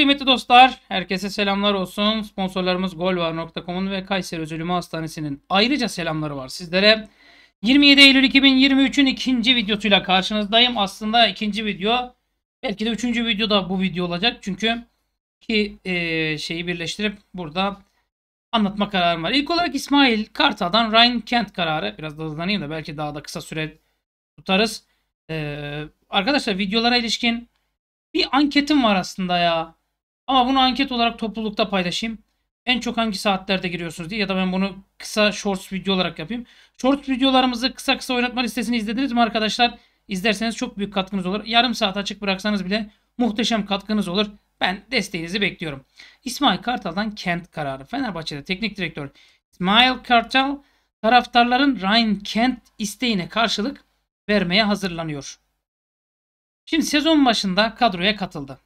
Kıymetli dostlar, herkese selamlar olsun. Sponsorlarımız golvar.com'un ve Kayseri Özülümü Hastanesi'nin ayrıca selamları var sizlere. 27 Eylül 2023'ün ikinci videosuyla karşınızdayım. Aslında ikinci video, belki de üçüncü video da bu video olacak. Çünkü iki şeyi birleştirip burada anlatma kararım var. İlk olarak İsmail Kartal'dan Ryan Kent kararı. Biraz da hızlanayım da belki daha da kısa süre tutarız. Arkadaşlar, videolara ilişkin bir anketim var aslında ya. Ama bunu anket olarak toplulukta paylaşayım. En çok hangi saatlerde giriyorsunuz diye, ya da ben bunu kısa shorts video olarak yapayım. Shorts videolarımızı kısa oynatma listesini izlediniz mi arkadaşlar? İzlerseniz çok büyük katkınız olur. Yarım saat açık bıraksanız bile muhteşem katkınız olur. Ben desteğinizi bekliyorum. İsmail Kartal'dan Kent kararı. Fenerbahçe'de teknik direktör İsmail Kartal taraftarların Ryan Kent isteğine karşılık vermeye hazırlanıyor. Şimdi sezon başında kadroya katıldı.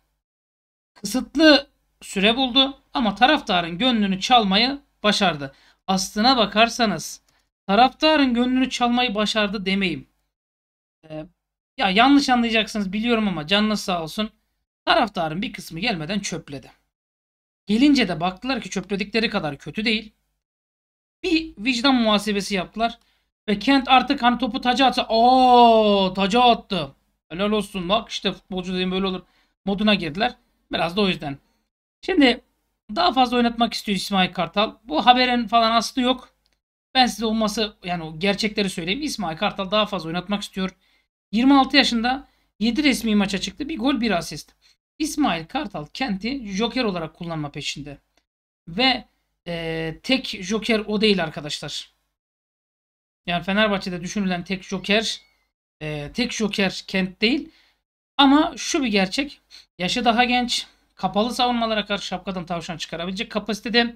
Kısıtlı süre buldu ama taraftarın gönlünü çalmayı başardı. Aslına bakarsanız taraftarın gönlünü çalmayı başardı demeyeyim. Ya yanlış anlayacaksınız biliyorum ama canınız sağ olsun. Taraftarın bir kısmı gelmeden çöpledi. Gelince de baktılar ki çöpledikleri kadar kötü değil. Bir vicdan muhasebesi yaptılar. Ve Kent artık hani topu taca atsa, ooo taca attı, helal olsun, bak işte futbolcu dediğim böyle olur moduna girdiler. Biraz da o yüzden. Şimdi daha fazla oynatmak istiyor İsmail Kartal. Bu haberin falan aslı yok. Ben size olması, yani gerçekleri söyleyeyim. İsmail Kartal daha fazla oynatmak istiyor. 26 yaşında 7 resmi maça çıktı. Bir gol, bir asist. İsmail Kartal Kent'i joker olarak kullanma peşinde. Ve tek joker o değil arkadaşlar. Yani Fenerbahçe'de düşünülen tek joker Kent değil. Ama şu bir gerçek. Yaşı daha genç. Kapalı savunmalara karşı şapkadan tavşan çıkarabilecek kapasitede.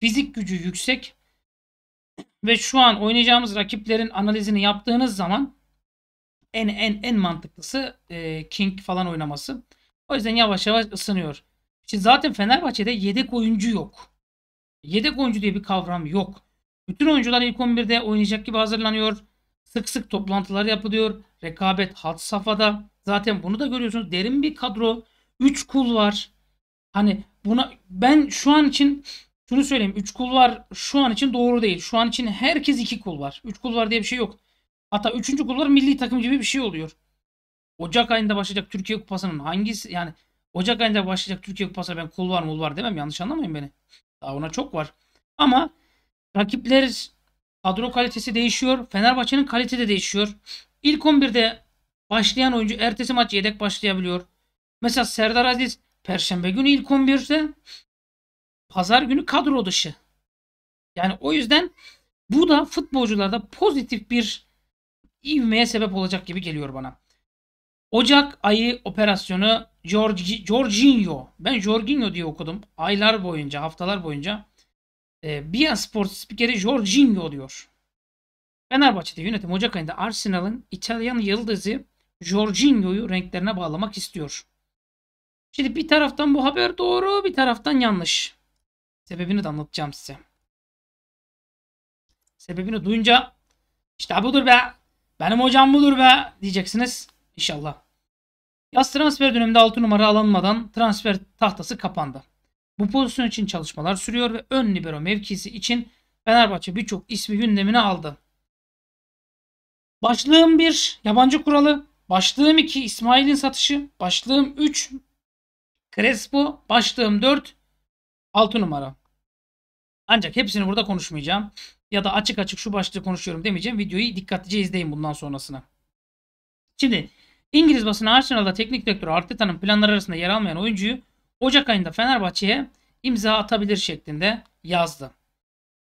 Fizik gücü yüksek. Ve şu an oynayacağımız rakiplerin analizini yaptığınız zaman en mantıklısı King falan oynaması. O yüzden yavaş yavaş ısınıyor. Şimdi zaten Fenerbahçe'de yedek oyuncu yok. Yedek oyuncu diye bir kavram yok. Bütün oyuncular ilk 11'de oynayacak gibi hazırlanıyor. Sık sık toplantılar yapılıyor. Rekabet had safhada. Zaten bunu da görüyorsunuz. Derin bir kadro. 3 kul var. Hani buna ben şu an için şunu söyleyeyim. 3 kul var şu an için doğru değil. Şu an için herkes 2 kul var. 3 kul var diye bir şey yok. Hatta 3. kullar milli takım gibi bir şey oluyor. Ocak ayında başlayacak Türkiye Kupası'nın hangisi, yani Ocak ayında başlayacak Türkiye Kupası'na ben kul var mul var demem. Yanlış anlamayın beni. Daha ona çok var. Ama rakipler, kadro kalitesi değişiyor. Fenerbahçe'nin kalitesi de değişiyor. İlk 11'de başlayan oyuncu ertesi maç yedek başlayabiliyor. Mesela Serdar Aziz Perşembe günü ilk 11'de, Pazar günü kadro dışı. Yani o yüzden bu da futbolcularda pozitif bir ivmeye sebep olacak gibi geliyor bana. Ocak ayı operasyonu Jorginho. Ben Jorginho diye okudum. Aylar boyunca, haftalar boyunca. BN Sport spikeri Jorginho diyor. Fenerbahçe'de yönetim Ocak ayında Arsenal'ın İtalyan yıldızı Jorginho'yu renklerine bağlamak istiyor. Şimdi bir taraftan bu haber doğru, bir taraftan yanlış. Sebebini de anlatacağım size. Sebebini duyunca işte budur be, benim hocam budur be diyeceksiniz inşallah. Yaz transfer döneminde 6 numara alınmadan transfer tahtası kapandı. Bu pozisyon için çalışmalar sürüyor ve ön libero mevkisi için Fenerbahçe birçok ismi gündemine aldı. Başlığım 1 yabancı kuralı, başlığım 2 İsmail'in satışı, başlığım 3 Crespo, başlığım 4 6 numara. Ancak hepsini burada konuşmayacağım. Ya da açık açık şu başlığı konuşuyorum demeyeceğim. Videoyu dikkatlice izleyin bundan sonrasına. Şimdi İngiliz basını Arsenal'da teknik direktör Arteta'nın planları arasında yer almayan oyuncuyu Ocak ayında Fenerbahçe'ye imza atabilir şeklinde yazdı.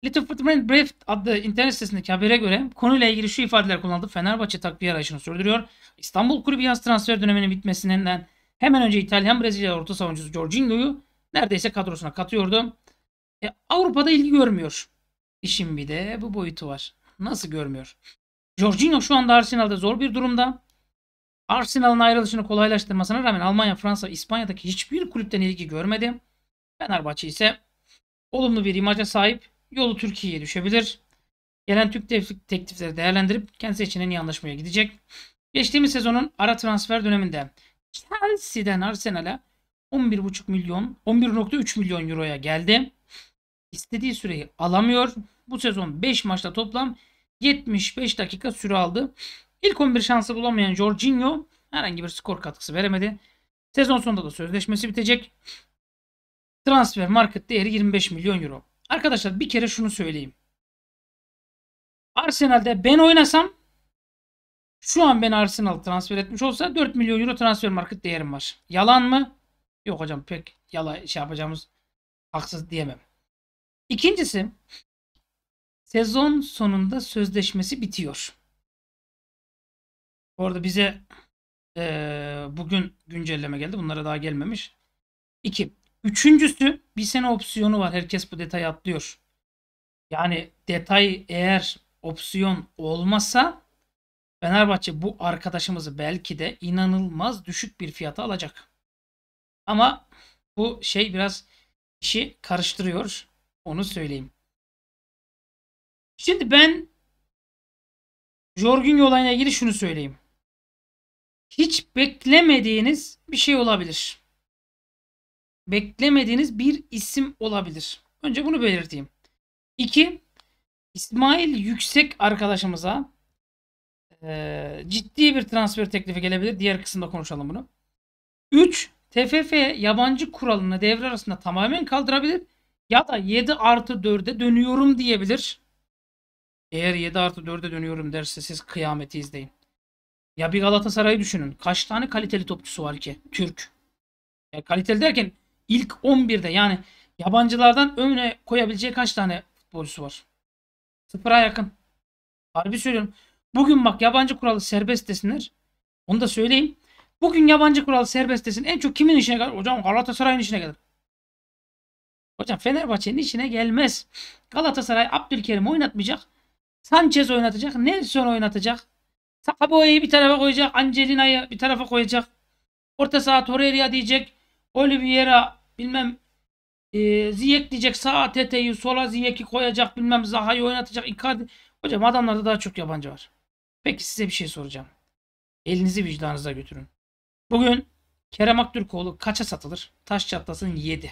Little Footprint Brief adlı internet sitesindeki habere göre konuyla ilgili şu ifadeler kullanıldı. Fenerbahçe takviye arayışını sürdürüyor. İstanbul kulübü yaz transfer döneminin bitmesinden hemen önce İtalyan Brezilya orta savunucusu Jorginho'yu neredeyse kadrosuna katıyordu. Avrupa'da ilgi görmüyor. İşin bir de bu boyutu var. Nasıl görmüyor? Jorginho şu anda Arsenal'da zor bir durumda. Arsenal'ın ayrılışını kolaylaştırmasına rağmen Almanya, Fransa, İspanya'daki hiçbir kulüpten ilgi görmedi. Fenerbahçe ise olumlu bir imaja sahip, yolu Türkiye'ye düşebilir. Gelen Türk teklifleri değerlendirip kendisi için en iyi anlaşmaya gidecek. Geçtiğimiz sezonun ara transfer döneminde Chelsea'den Arsenal'a 11,3 milyon euroya geldi. İstediği süreyi alamıyor. Bu sezon 5 maçta toplam 75 dakika süre aldı. İlk 11 şansı bulamayan Jorginho herhangi bir skor katkısı veremedi. Sezon sonunda da sözleşmesi bitecek. Transfer Market değeri 25 milyon euro. Arkadaşlar bir kere şunu söyleyeyim. Arsenal'de ben oynasam, şu an ben Arsenal transfer etmiş olsa 4 milyon euro transfer market değerim var. Yalan mı? Yok hocam, pek yalan yapacağımız haksız diyemem. İkincisi, sezon sonunda sözleşmesi bitiyor. Bu arada bize bugün güncelleme geldi. Bunlara daha gelmemiş. 2. Üçüncüsü, bir sene opsiyonu var. Herkes bu detayı atlıyor. Yani detay, eğer opsiyon olmasa Fenerbahçe bu arkadaşımızı belki de inanılmaz düşük bir fiyata alacak. Ama bu şey biraz işi karıştırıyor. Onu söyleyeyim. Şimdi ben Jorginho olayına ilgili şunu söyleyeyim. Hiç beklemediğiniz bir şey olabilir. Beklemediğiniz bir isim olabilir. Önce bunu belirteyim. 2. İsmail Yüksek arkadaşımıza ciddi bir transfer teklifi gelebilir. Diğer kısımda konuşalım bunu. 3. TFF yabancı kuralını devre arasında tamamen kaldırabilir. Ya da 7+4'e dönüyorum diyebilir. Eğer 7+4'e dönüyorum derse siz kıyameti izleyin. Ya bir Galatasaray'ı düşünün. Kaç tane kaliteli topçusu var ki? Türk. Yani kaliteli derken ilk 11'de, yani yabancılardan öne koyabileceği kaç tane futbolcusu var? Sıfıra yakın. Harbi söylüyorum. Bugün bak yabancı kuralı serbest desinler. Onu da söyleyeyim. Bugün yabancı kuralı serbest desin. En çok kimin işine gelir? Hocam Galatasaray'ın işine gelir. Hocam Fenerbahçe'nin işine gelmez. Galatasaray Abdülkerim oynatmayacak. Sanchez oynatacak. Nelson oynatacak. Sakaboy'u bir tarafa koyacak. Angelina'yı bir tarafa koyacak. Orta saha Torreira diyecek. Oliveira bilmem Ziyech diyecek. Sağa Tete'yi, sola Ziyech'i koyacak. Bilmem Zaha'yı oynatacak. Icardi. Hocam adamlarda daha çok yabancı var. Peki size bir şey soracağım. Elinizi vicdanınıza götürün. Bugün Kerem Aktürkoğlu kaça satılır? Taş çatlasın 7.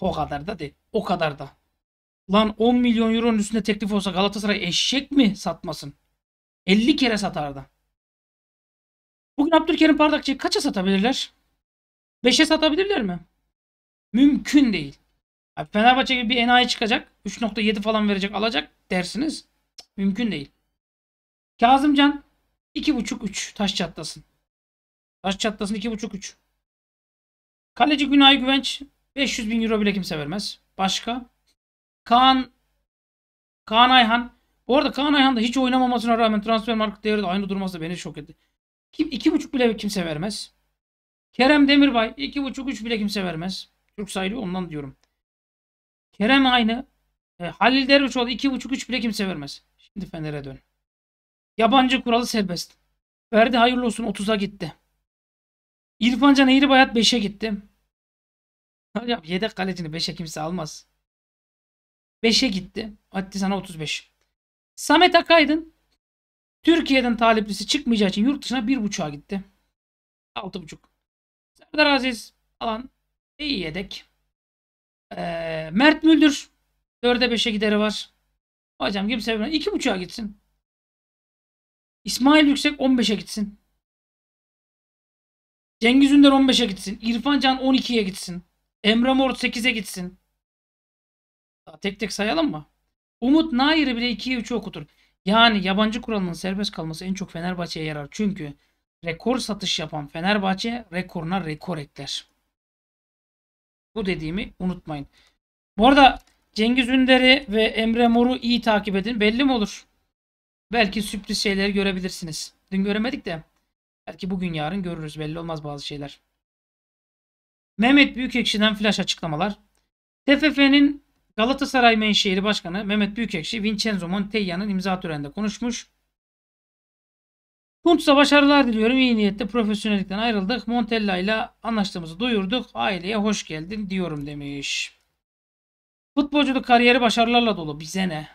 O kadar da değil. O kadar da. Lan 10 milyon euronun üstüne teklif olsa Galatasaray eşek mi satmasın? 50 kere satardı. Bugün Abdülkerim Bardakçı'yı kaça satabilirler? 5'e satabilirler mi? Mümkün değil. Fenerbahçe gibi bir enayi çıkacak. 3,7 falan verecek, alacak dersiniz. Mümkün değil. Kazımcan 2,5-3 taş çatlasın. Taş çatlasın 2,5-3. Kaleci Günay Güvenç 500 bin euro bile kimse vermez. Başka? Kaan Ayhan. Bu arada Kaan Ayhan da hiç oynamamasına rağmen transfer market değeri de aynı durması da beni şok etti. 2,5 bile kimse vermez. Kerem Demirbay 2,5-3 bile kimse vermez. Türk sayılıyor, ondan diyorum. Kerem aynı. Halil Dervişoğlu 2,5-3 bile kimse vermez. Şimdi Fener'e dön. Yabancı kuralı serbest. Verdi hayırlı olsun 30'a gitti. İrfan Can Eğribayat 5'e gitti. Hocam yedek kalecini 5'e kimse almaz. 5'e gitti. Hadi sana 35. Samet Akaydın Türkiye'den taliplisi çıkmayacağı için yurt dışına 1,5'a gitti. 6,5. Serdar Aziz alan iyi yedek. Mert Müldür 4'e 5'e gideri var. Hocam kimse 2,5'a gitsin. İsmail Yüksek 15'e gitsin. Cengiz Ünder 15'e gitsin. İrfan Can 12'ye gitsin. Emre Mor 8'e gitsin. Daha tek tek sayalım mı? Umut Nayir'i bile 2'ye 3'e okutur. Yani yabancı kuralının serbest kalması en çok Fenerbahçe'ye yarar. Çünkü rekor satış yapan Fenerbahçe rekoruna rekor ekler. Bu dediğimi unutmayın. Bu arada Cengiz Ünder'i ve Emre Mor'u iyi takip edin. Belli mi olur? Belki sürpriz şeyleri görebilirsiniz. Dün göremedik de. Belki bugün yarın görürüz. Belli olmaz bazı şeyler. Mehmet Büyükekşi'den flash açıklamalar. TFF'nin Galatasaray Menşehir Başkanı Mehmet Büyükekşi, Vincenzo Montella'nın imza töreninde konuşmuş. Tunç'a başarılar diliyorum. İyi niyetle profesyonellikten ayrıldık. Montella ile anlaştığımızı duyurduk. Aileye hoş geldin diyorum demiş. Futbolculuk kariyeri başarılarla dolu. Bize ne?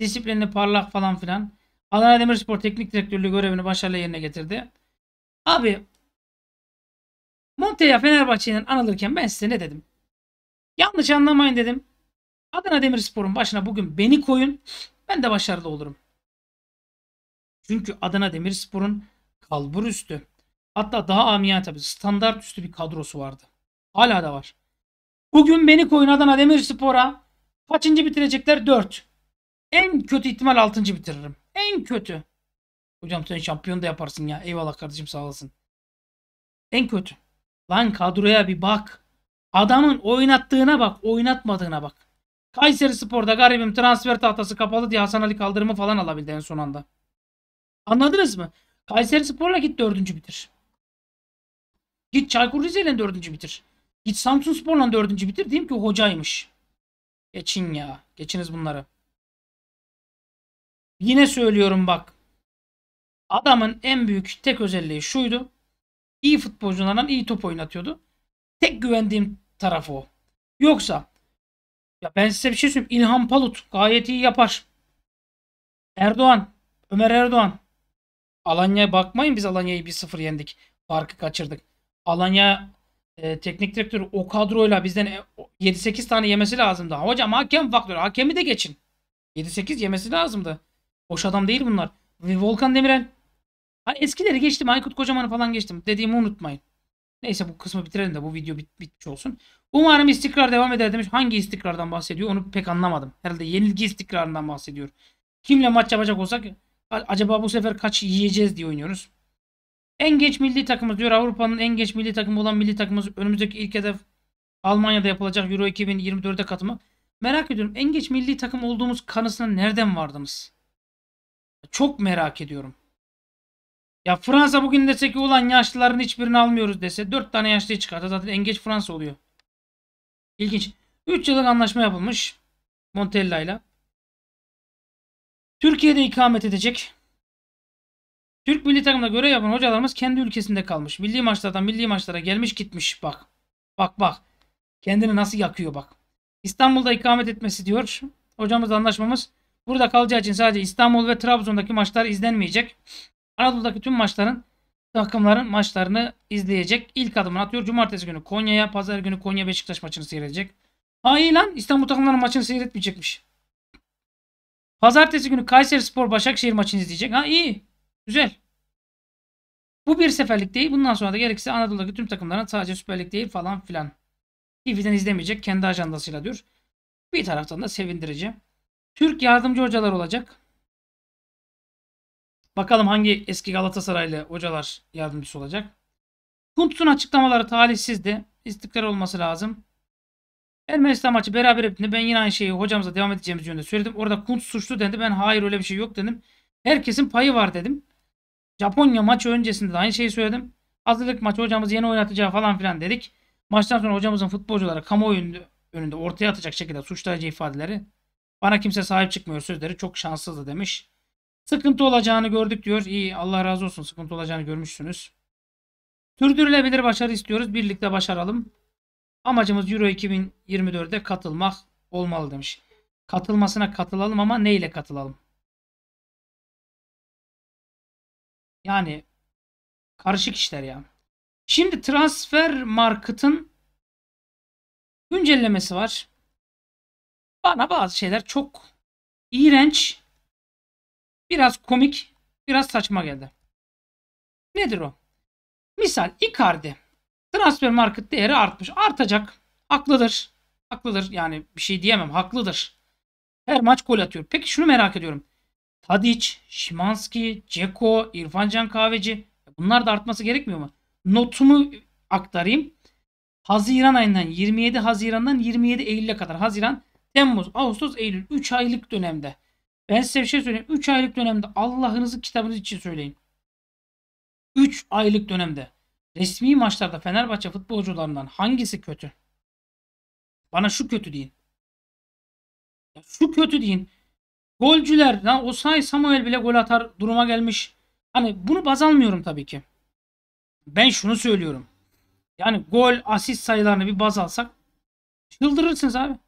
Disiplinli, parlak falan filan. Adana Demirspor teknik direktörlüğü görevini başarıyla yerine getirdi. Abi Montella Fenerbahçe'den anılırken ben size ne dedim? Yanlış anlamayın dedim. Adana Demirspor'un başına bugün beni koyun. Ben de başarılı olurum. Çünkü Adana Demirspor'un kalbur üstü, hatta daha amiyane tabii standart üstü bir kadrosu vardı. Hala da var. Bugün beni koyun Adana Demirspor'a. Kaçıncı bitirecekler? 4. En kötü ihtimal 6. bitiririm. En kötü. Hocam sen şampiyon da yaparsın ya. Eyvallah kardeşim, sağ olasın. En kötü. Lan kadroya bir bak. Adamın oynattığına bak. Oynatmadığına bak. Kayserispor'da garibim transfer tahtası kapalı diye Hasan Ali Kaldırım'ı falan alabildi en son anda. Anladınız mı? Kayserispor'la git 4. bitir. Git Çaykur Rize'yle 4. bitir. Git Samsunspor'la 4. bitir. Diyeyim ki hocaymış. Geçin ya. Geçiniz bunları. Yine söylüyorum bak. Adamın en büyük tek özelliği şuydu. İyi futbolculardan iyi top oynatıyordu. Tek güvendiğim tarafı o. Yoksa ya ben size bir şey söyleyeyim. İlhan Palut gayet iyi yapar. Erdoğan. Ömer Erdoğan. Alanya'ya bakmayın, biz Alanya'yı 1-0 yendik. Farkı kaçırdık. Alanya teknik direktörü o kadroyla bizden 7-8 tane yemesi lazımdı. Hocam hakem faktörü. Hakemi de geçin. 7-8 yemesi lazımdı. Boş adam değil bunlar. Volkan Demirel. Hani eskileri geçtim. Aykut Kocaman'ı falan geçtim. Dediğimi unutmayın. Neyse bu kısmı bitirelim de bu video bitmiş olsun. Umarım istikrar devam eder demiş. Hangi istikrardan bahsediyor onu pek anlamadım. Herhalde yenilgi istikrarından bahsediyor. Kimle maç yapacak olsak acaba bu sefer kaç yiyeceğiz diye oynuyoruz. En genç milli takımımız diyor. Avrupa'nın en genç milli takımı olan milli takımımız. Önümüzdeki ilk hedef Almanya'da yapılacak Euro 2024'e katılma. Merak ediyorum, en geç milli takım olduğumuz kanısına nereden vardınız? Çok merak ediyorum. Ya Fransa bugün dese ki ulan yaşlıların hiçbirini almıyoruz dese 4 tane yaşlıyı çıkartır. Zaten en geç Fransa oluyor. İlginç. 3 yıllık anlaşma yapılmış Montella ile. Türkiye'de ikamet edecek. Türk milli takımda görev yapan hocalarımız kendi ülkesinde kalmış. Milli maçlardan milli maçlara gelmiş gitmiş bak. Bak bak. Kendini nasıl yakıyor bak. İstanbul'da ikamet etmesi diyor. Hocamızla anlaşmamız. Burada kalacağı için sadece İstanbul ve Trabzon'daki maçlar izlenmeyecek. Anadolu'daki tüm takımların maçlarını izleyecek. İlk adımını atıyor. Cumartesi günü Konya'ya, pazar günü Konya Beşiktaş maçını seyredecek. Ha iyi lan, İstanbul takımlarının maçını seyretmeyecekmiş. Pazartesi günü Kayserispor Başakşehir maçını izleyecek. Ha iyi. Güzel. Bu bir seferlik değil. Bundan sonra da gerekirse Anadolu'daki tüm takımların sadece Süper Lig değil falan filan. TV'den izlemeyecek. Kendi ajandasıyla diyor. Bir taraftan da sevindirici. Türk yardımcı hocalar olacak. Bakalım hangi eski Galatasaraylı hocalar yardımcısı olacak. Kuntz'un açıklamaları talihsizdi. İstikrar olması lazım. Ermenistan maçı beraber bitti. Ben yine aynı şeyi hocamıza devam edeceğimiz yönde söyledim. Orada Kuntz suçlu dedi. Ben hayır öyle bir şey yok dedim. Herkesin payı var dedim. Japonya maçı öncesinde de aynı şeyi söyledim. Hazırlık maçı hocamız yeni oynatacağı falan filan dedik. Maçtan sonra hocamızın futbolculara kamuoyu önünde ortaya atacak şekilde suçlayıcı ifadeleri. Bana kimse sahip çıkmıyor sözleri çok şanssızdı demiş. Sıkıntı olacağını gördük diyor. İyi, Allah razı olsun, sıkıntı olacağını görmüşsünüz. Sürdürülebilir başarı istiyoruz. Birlikte başaralım. Amacımız Euro 2024'de katılmak olmalı demiş. Katılmasına katılalım ama neyle katılalım? Yani karışık işler ya. Şimdi Transfer Market'ın güncellemesi var. Bana bazı şeyler çok iğrenç, biraz komik, biraz saçma geldi. Nedir o? Misal Icardi. Transfer market değeri artmış. Artacak. Haklıdır. Haklıdır. Yani bir şey diyemem. Haklıdır. Her maç gol atıyor. Peki şunu merak ediyorum. Tadic, Szymanski, Dzeko, İrfan Can Kahveci. Bunlar da artması gerekmiyor mu? Notumu aktarayım. Haziran ayından 27 Haziran'dan 27 Eylül'e kadar. Haziran, Temmuz, Ağustos, Eylül. 3 aylık dönemde. Ben size bir şey söyleyeyim. 3 aylık dönemde Allah'ınızı kitabınız için söyleyin. 3 aylık dönemde resmi maçlarda Fenerbahçe futbolcularından hangisi kötü? Bana şu kötü deyin. Ya şu kötü deyin. Golcüler, Osayi-Samuel bile gol atar duruma gelmiş. Hani bunu baz almıyorum tabii ki. Ben şunu söylüyorum. Yani gol, asist sayılarını bir baz alsak çıldırırsınız abi.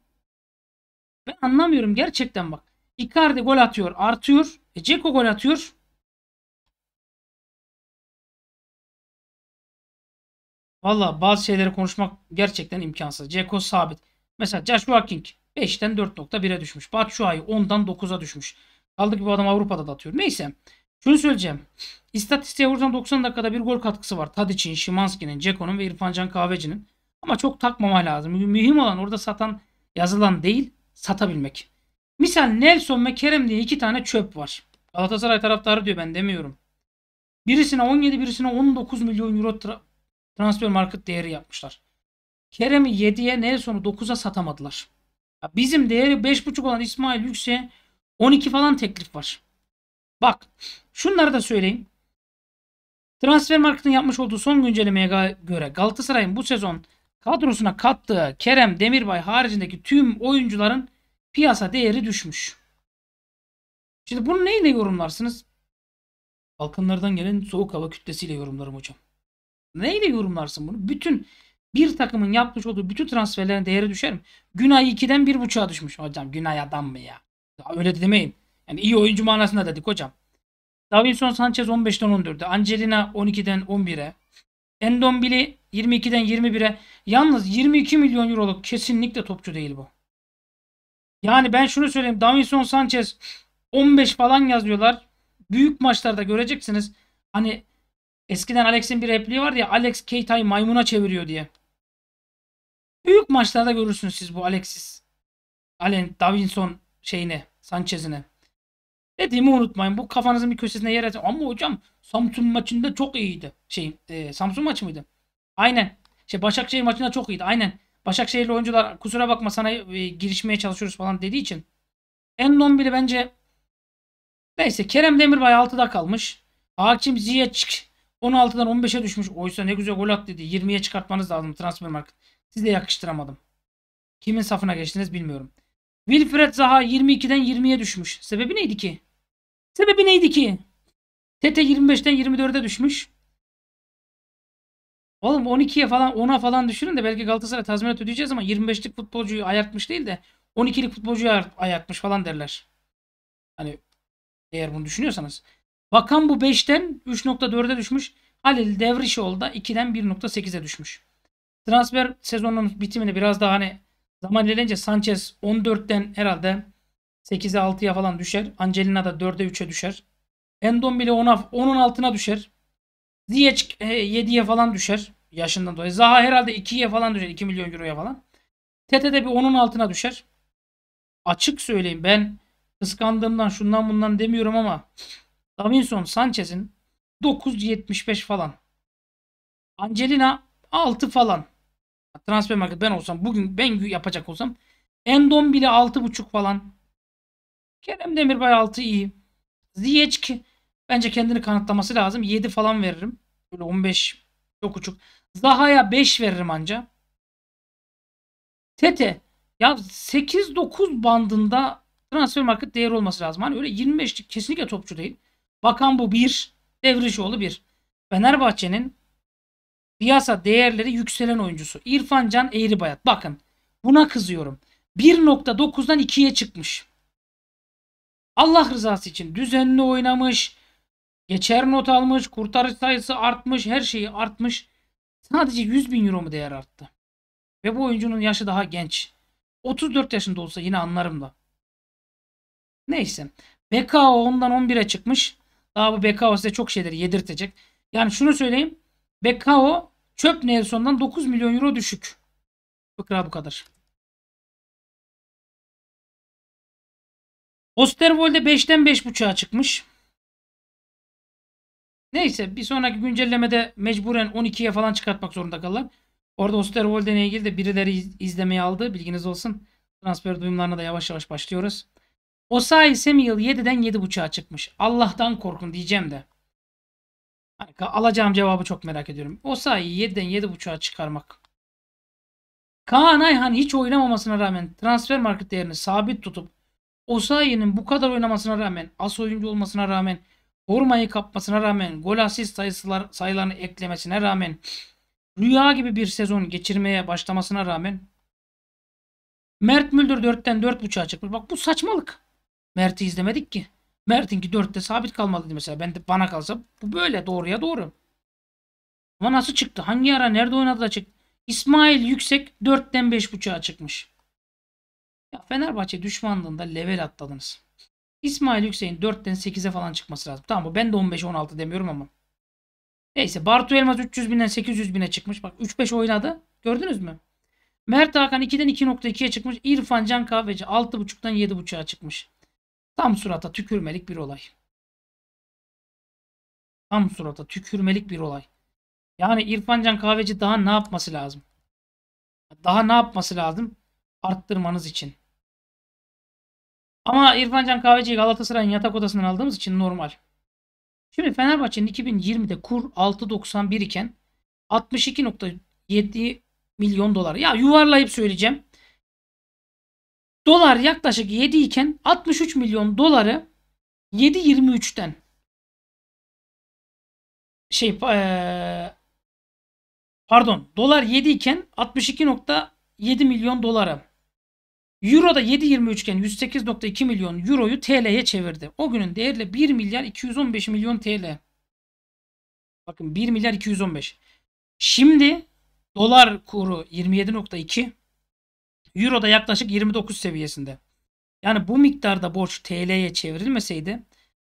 Ben anlamıyorum gerçekten bak. Icardi gol atıyor, artıyor. Dzeko gol atıyor. Valla bazı şeyleri konuşmak gerçekten imkansız. Dzeko sabit. Mesela Joshua King 5'ten 4.1'e düşmüş. Batshuayi 10'dan 9'a düşmüş. Kaldı ki bu adam Avrupa'da da atıyor. Neyse. Şunu söyleyeceğim. İstatistiğe vurursam 90 dakikada bir gol katkısı var. Tadic'in, Szymanski'nin, Dzeko'nun ve İrfan Can Kahveci'nin. Ama çok takmama lazım. Mühim olan orada satan, yazılan değil, satabilmek. Misal Nelson ve Kerem diye iki tane çöp var. Galatasaray taraftarı diyor, ben demiyorum. Birisine 17, birisine 19 milyon euro transfer market değeri yapmışlar. Kerem'i 7'ye, Nelson'u 9'a satamadılar. Ya bizim değeri 5.5 olan İsmail Yüksek'e 12 falan teklif var. Bak şunları da söyleyeyim. Transfer Market'in yapmış olduğu son güncellemeye göre Galatasaray'ın bu sezon kadrosuna kattığı Kerem Demirbay haricindeki tüm oyuncuların piyasa değeri düşmüş. Şimdi bunu neyle yorumlarsınız? Balkanlardan gelen soğuk hava kütlesiyle yorumlarım hocam. Neyle yorumlarsın bunu? Bütün bir takımın yapmış olduğu bütün transferlerin değeri düşer mi? Günay 2'den 1.5'a düşmüş. Hocam Günay adam mı ya? Ya öyle de demeyin. Yani iyi oyuncu manasında dedik hocam. Davinson Sanchez 15'ten 14'e. Angelina 12'den 11'e. Endombili 22'den 21'e. Yalnız 22 milyon euroluk kesinlikle topçu değil bu. Yani ben şunu söyleyeyim. Davinson Sanchez 15 falan yazıyorlar. Büyük maçlarda göreceksiniz. Hani eskiden Alex'in bir repliği vardı ya. Alex Keita'yı maymuna çeviriyor diye. Büyük maçlarda görürsünüz siz bu Alexis. Allen Davinson şeyini. Sanchez'ine. Dediğimi unutmayın. Bu kafanızın bir köşesine yer etsin. Ama hocam Samsun maçında çok iyiydi. Samsun maçı mıydı? Aynen. Başakşehir maçında çok iyiydi. Aynen. Başakşehirli oyuncular kusura bakma sana girişmeye çalışıyoruz falan dediği için. Endon bile bence neyse. Kerem Demirbay 6'da kalmış. Hakim Ziyech 16'dan 15'e düşmüş. Oysa ne güzel gol at dedi. 20'ye çıkartmanız lazım transfer market. Size yakıştıramadım. Kimin safına geçtiniz bilmiyorum. Wilfred Zaha 22'den 20'ye düşmüş. Sebebi neydi ki? Sebebi neydi ki? Tete 25'ten 24'e düşmüş. Oğlum 12'ye falan 10'a falan düşürün de belki Galatasaray tazminat ödeyeceğiz ama 25'lik futbolcuyu ayartmış değil de 12'lik futbolcuyu ayartmış falan derler. Hani eğer bunu düşünüyorsanız. Bakan bu 5'ten 3.4'e düşmüş. Halil Dervişoğlu da 2'den 1.8'e düşmüş. Transfer sezonunun bitimini biraz daha hani zaman ilerleyince Sanchez 14'ten herhalde 8'e 6'ya falan düşer. Angelina da 4'e 3'e düşer. Endon bile 10'un altına düşer. Ziyech 7'ye falan düşer. Yaşından dolayı. Zaha herhalde 2'ye falan düşer. 2 milyon euroya falan. Tete de bir 10'un altına düşer. Açık söyleyeyim ben kıskandığımdan şundan bundan demiyorum ama Davinson Sanchez'in 9.75 falan. Angelina 6 falan. Transfer market ben olsam bugün ben yapacak olsam Endon bile 6.5 falan. Kerem Demirbay 6 iyi. Ziyech bence kendini kanıtlaması lazım. 7 falan veririm. Böyle 15 çok uçuk. Zaha'ya 5 veririm anca. Tete ya 8-9 bandında transfer market değeri olması lazım. Hani öyle 25'lik kesinlikle topçu değil. Bakan bu 1. Devrişoğlu 1. Fenerbahçe'nin piyasa değerleri yükselen oyuncusu İrfan Can Eğribayat. Bakın buna kızıyorum. 1.9'dan 2'ye çıkmış. Allah rızası için düzenli oynamış. Geçer not almış. Kurtarış sayısı artmış. Her şeyi artmış. Sadece 100 bin euro mu değer arttı? Ve bu oyuncunun yaşı daha genç. 34 yaşında olsa yine anlarım da. Neyse. Becao ondan 11'e çıkmış. Daha bu Becao size çok şeyleri yedirtecek. Yani şunu söyleyeyim. Becao çöp Nelson'dan 9 milyon euro düşük. Fıkra bu kadar. Osterwold'de 5'ten 5.5'a çıkmış. Neyse bir sonraki güncellemede mecburen 12'ye falan çıkartmak zorunda kalırlar. Orada Osterwold'e ile ilgili de birileri izlemeye aldı. Bilginiz olsun. Transfer duyumlarına da yavaş yavaş başlıyoruz. Osayi-Samuel 7'den 7.5'a çıkmış. Allah'tan korkun diyeceğim de. Alacağım cevabı çok merak ediyorum. Osayi 7'den 7.5'a çıkarmak. Kaan Ayhan hiç oynamamasına rağmen transfer market değerini sabit tutup Osayi'nin bu kadar oynamasına rağmen, as oyuncu olmasına rağmen, formayı kapmasına rağmen, gol asist sayılarını eklemesine rağmen, rüya gibi bir sezon geçirmeye başlamasına rağmen Mert Müldür 4'ten 4.5'a çıkmış. Bak bu saçmalık. Mert'i izlemedik ki. Mert'inki 4'te sabit kalmalıydı mesela. Bana kalsa bu böyle doğruya doğru. Ama nasıl çıktı? Hangi ara? Nerede oynadı da çıktı? İsmail Yüksek 4'ten 5.5'a çıkmış. Ya Fenerbahçe düşmanlığında level atladınız. İsmail Yüksek'in 4'ten 8'e falan çıkması lazım. Tamam, ben de 15-16 demiyorum ama. Neyse, Bartu Elmas 300.000'den 800.000'e çıkmış. Bak 3-5 oynadı. Gördünüz mü? Mert Hakan 2'den 2.2'ye çıkmış. İrfan Can Kahveci 6.5'tan 7.5'a çıkmış. Tam surata tükürmelik bir olay. Tam surata tükürmelik bir olay. Yani İrfan Can Kahveci daha ne yapması lazım? Daha ne yapması lazım? Arttırmanız için. Ama İrfan Can Kahveci'yi Galatasaray'ın yatak odasından aldığımız için normal. Şimdi Fenerbahçe'nin 2020'de kur 6.91 iken 62.7 milyon dolar. Ya yuvarlayıp söyleyeceğim. Dolar yaklaşık 7 iken 63 milyon doları 7.23'ten pardon, dolar 7 iken 62.7 milyon doları, euro da 7.23 iken 108.2 milyon euroyu TL'ye çevirdi. O günün değeriyle 1 milyar 215 milyon TL. Bakın 1 milyar 215. Şimdi dolar kuru 27.2. Euro da yaklaşık 29 seviyesinde. Yani bu miktarda borç TL'ye çevrilmeseydi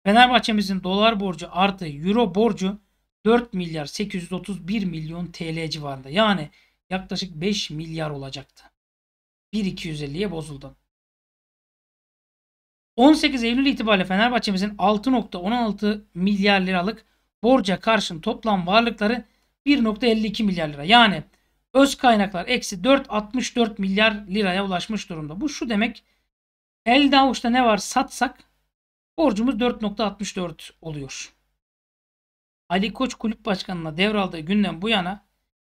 Fenerbahçe'mizin dolar borcu artı euro borcu 4 milyar 831 milyon TL civarında. Yani yaklaşık 5 milyar olacaktı. 1.250'ye bozuldu. 18 Eylül itibariyle Fenerbahçe'mizin 6.16 milyar liralık borca karşın toplam varlıkları 1.52 milyar lira. Yani öz kaynaklar eksi 4.64 milyar liraya ulaşmış durumda. Bu şu demek: elde avuçta ne var satsak borcumuz 4.64 oluyor. Ali Koç kulüp başkanına devraldığı günden bu yana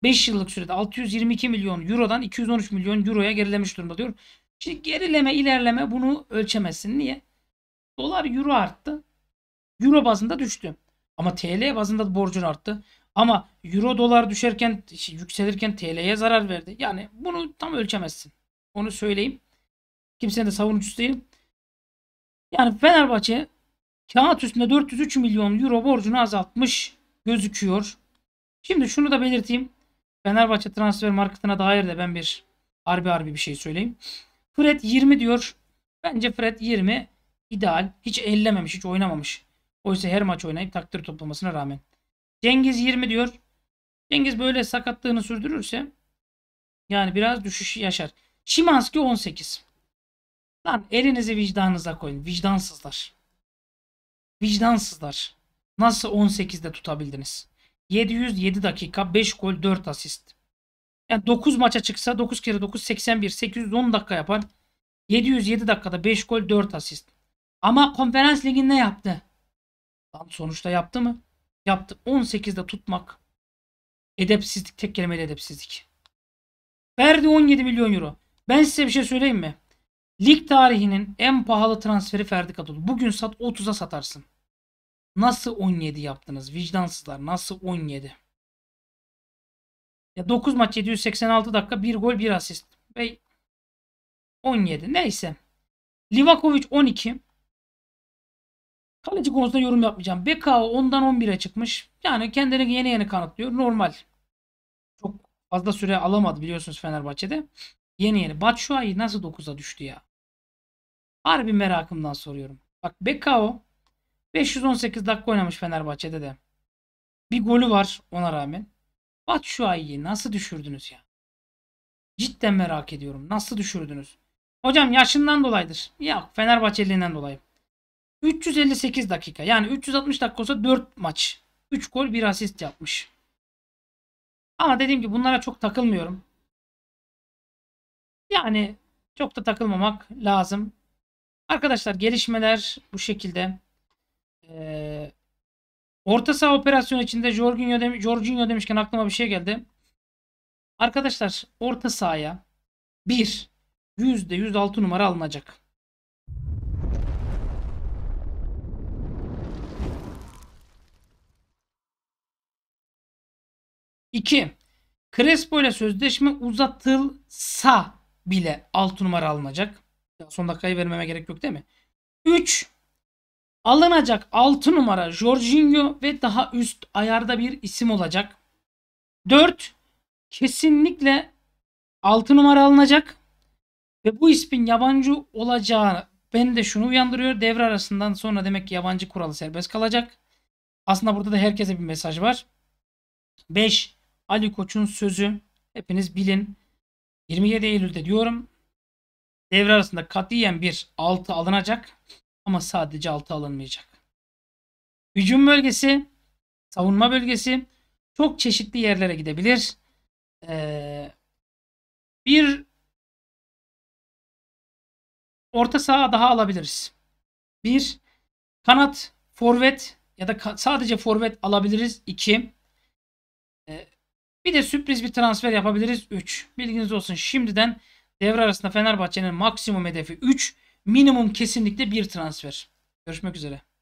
5 yıllık sürede 622 milyon eurodan 213 milyon euroya gerilemiş durumda diyor. Şimdi gerileme ilerleme bunu ölçemezsin. Niye? Dolar euro arttı. Euro bazında düştü. Ama TL bazında borcun arttı. Ama euro dolar düşerken yükselirken TL'ye zarar verdi. Yani bunu tam ölçemezsin. Onu söyleyeyim. Kimsenin de savunucusu değilim. Yani Fenerbahçe kağıt üstünde 403 milyon euro borcunu azaltmış gözüküyor. Şimdi şunu da belirteyim. Fenerbahçe transfer marketine dair de ben bir harbi bir şey söyleyeyim. Fred 20 diyor. Bence Fred 20 ideal. Hiç ellememiş, hiç oynamamış. Oysa her maç oynayıp takdir toplamasına rağmen. Cengiz 20 diyor. Cengiz böyle sakatlığını sürdürürse yani biraz düşüş yaşar. Szymanski 18. Lan elinizi vicdanınıza koyun. Vicdansızlar. Vicdansızlar. Nasıl 18'de tutabildiniz? 707 dakika, 5 gol, 4 asist. Yani 9 maça çıksa 9 kere 9 81, 810 dakika yapar. 707 dakikada 5 gol, 4 asist. Ama Konferans Ligi'nde yaptı. Lan sonuçta yaptı mı? Yaptı. 18'de tutmak edepsizlik, tek kelimeyle edepsizlik. Verdi 17 milyon euro. Ben size bir şey söyleyeyim mi? Lig tarihinin en pahalı transferi Ferdi Kadıoğlu. Bugün sat 30'a satarsın. Nasıl 17 yaptınız? Vicdansızlar. Nasıl 17? Ya 9 maç 786 dakika 1 gol 1 asist. Ve 17. Neyse. Livakovic 12. Kaleci konusunda yorum yapmayacağım. Becao 10'dan 11'e çıkmış. Yani kendini yeni yeni kanıtlıyor. Normal. Çok fazla süre alamadı biliyorsunuz Fenerbahçe'de. Yeni yeni. Batshuayi nasıl 9'a düştü ya? Harbi merakımdan soruyorum. Bak Becao 518 dakika oynamış Fenerbahçe'de de. Bir golü var ona rağmen. Batshuayi'yi nasıl düşürdünüz ya? Cidden merak ediyorum. Nasıl düşürdünüz? Hocam yaşından dolayıdır. Ya Fenerbahçeliğinden dolayı. 358 dakika. Yani 360 dakika olsa 4 maç. 3 gol 1 asist yapmış. Ama dediğim gibi bunlara çok takılmıyorum. Yani çok da takılmamak lazım. Arkadaşlar gelişmeler bu şekilde. Orta saha operasyonu içinde Jorginho demişken aklıma bir şey geldi. Arkadaşlar orta sahaya %106 numara alınacak. Crespo ile sözleşme uzatılsa bile 6 numara alınacak. Son dakikayı vermeme gerek yok değil mi? 3. Alınacak 6 numara Jorginho ve daha üst ayarda bir isim olacak. 4 kesinlikle 6 numara alınacak. Ve bu ismin yabancı olacağı beni de şunu uyandırıyor. Devre arasından sonra demek ki yabancı kuralı serbest kalacak. Aslında burada da herkese bir mesaj var. 5. Ali Koç'un sözü. Hepiniz bilin. 27 Eylül'de diyorum. Devre arasında katiyen bir 6 alınacak. Ama sadece 6 alınmayacak. Hücum bölgesi, savunma bölgesi çok çeşitli yerlere gidebilir. Bir orta saha daha alabiliriz. Bir kanat, forvet ya da sadece forvet alabiliriz. 2. Bir de sürpriz bir transfer yapabiliriz. 3. Bilginiz olsun şimdiden devre arasında Fenerbahçe'nin maksimum hedefi 3. Minimum kesinlikle bir transfer. Görüşmek üzere.